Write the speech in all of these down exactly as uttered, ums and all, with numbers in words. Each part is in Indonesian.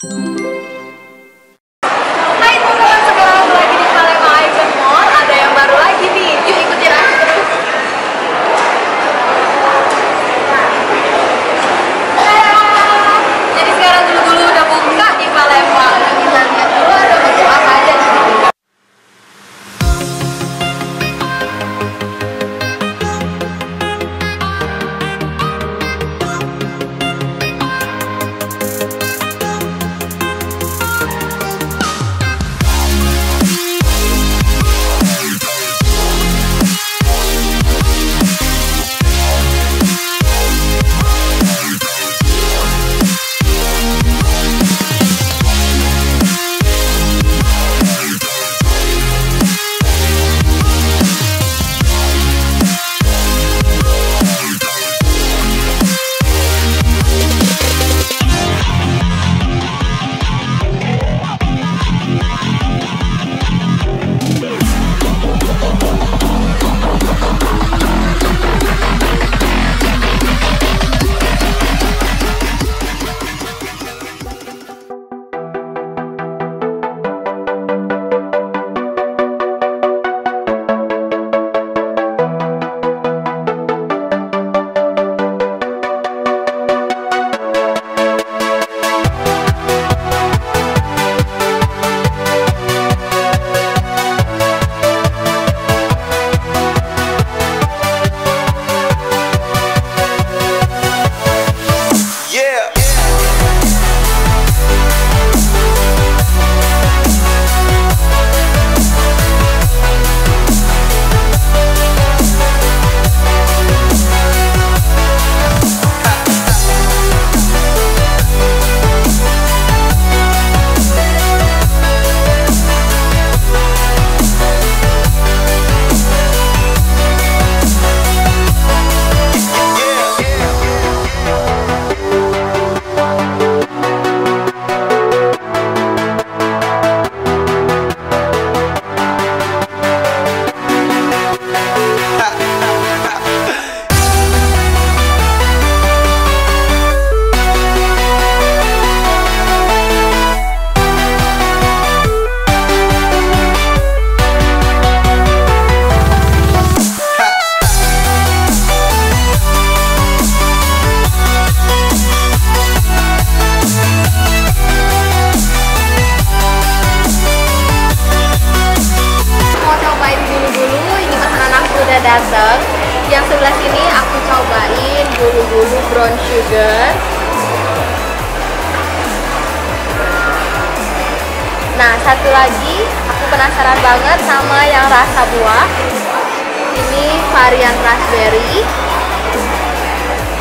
Hai teman-teman, sekarang lagi di Palema Icon Mall. Ada yang baru lagi nih, yuk ikutin aku terus. Jadi sekarang dulu-dulu udah buka di Palema. Udah bisa lihat dulu ada menu apa aja di sini. Datang. Yang sebelah sini aku cobain bulu-bulu brown sugar. Nah, satu lagi aku penasaran banget sama yang rasa buah. Ini varian raspberry.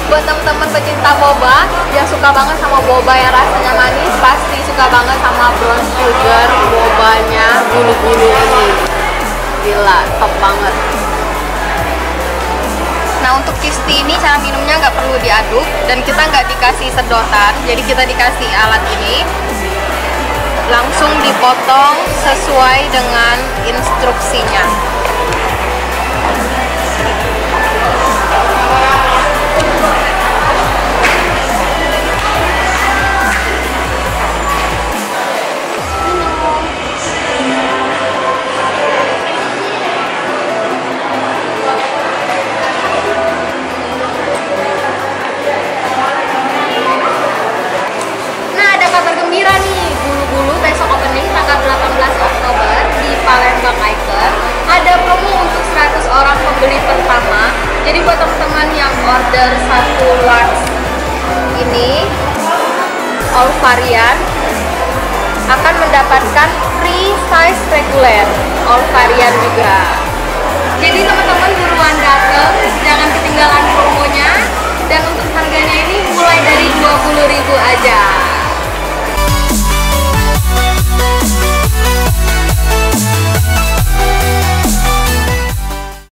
Buat teman-teman pecinta boba yang suka banget sama boba yang rasanya manis, pasti suka banget sama brown sugar bobanya bulu-bulu ini. Gila, top banget. Nah, untuk kisti ini cara minumnya nggak perlu diaduk dan kita nggak dikasih sedotan, jadi kita dikasih alat ini langsung dipotong sesuai dengan instruksinya. Jadi buat teman-teman yang order satu large ini all varian akan mendapatkan free size reguler all varian juga. Jadi teman-teman buruan datang, jangan ketinggalan promonya. Dan untuk harganya ini mulai dari